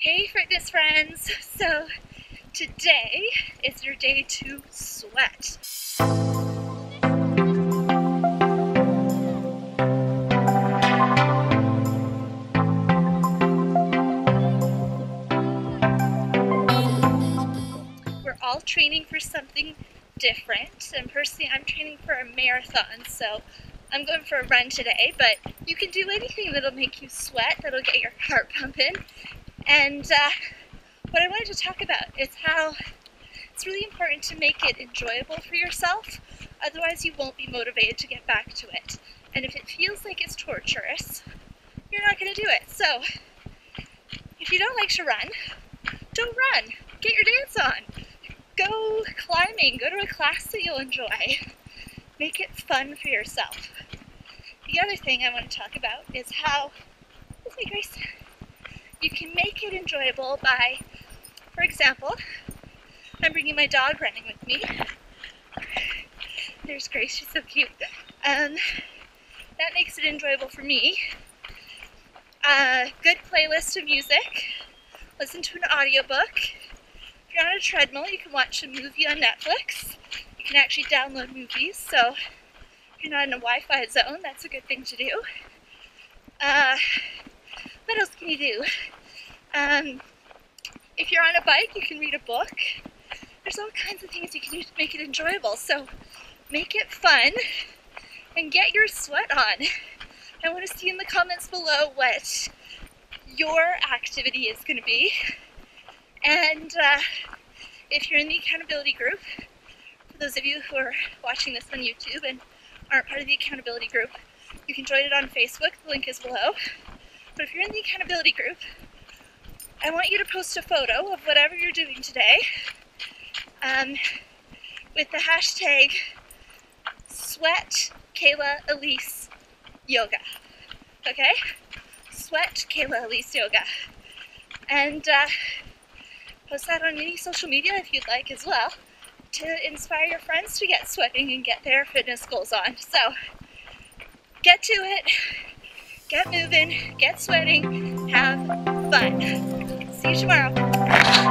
Hey fitness friends, so today is your day to sweat. We're all training for something different, and personally I'm training for a marathon, so I'm going for a run today, but you can do anything that'll make you sweat, that'll get your heart pumping. And what I wanted to talk about is how it's really important to make it enjoyable for yourself, otherwise you won't be motivated to get back to it. And if it feels like it's torturous, you're not going to do it. So if you don't like to run, don't run. Get your dance on. Go climbing. Go to a class that you'll enjoy. Make it fun for yourself. The other thing I want to talk about is how, excuse me, Grace, you can make it enjoyable by, for example, I'm bringing my dog running with me. There's Grace, she's so cute. That makes it enjoyable for me. Good playlist of music. Listen to an audiobook. If you're on a treadmill, you can watch a movie on Netflix. You can actually download movies, so if you're not in a Wi-Fi zone, that's a good thing to do. What else can you do? If you're on a bike, you can read a book. There's all kinds of things you can do to make it enjoyable, so make it fun and get your sweat on. I want to see in the comments below what your activity is going to be. And if you're in the accountability group, for those of you who are watching this on YouTube and aren't part of the accountability group, you can join it on Facebook. The link is below. But if you're in the accountability group, I want you to post a photo of whatever you're doing today with the hashtag #SweatKaylaEliseYoga. Okay? #SweatKaylaEliseYoga. And post that on any social media if you'd like as well to inspire your friends to get sweating and get their fitness goals on. So get to it. Get moving, get sweating, have fun. See you tomorrow.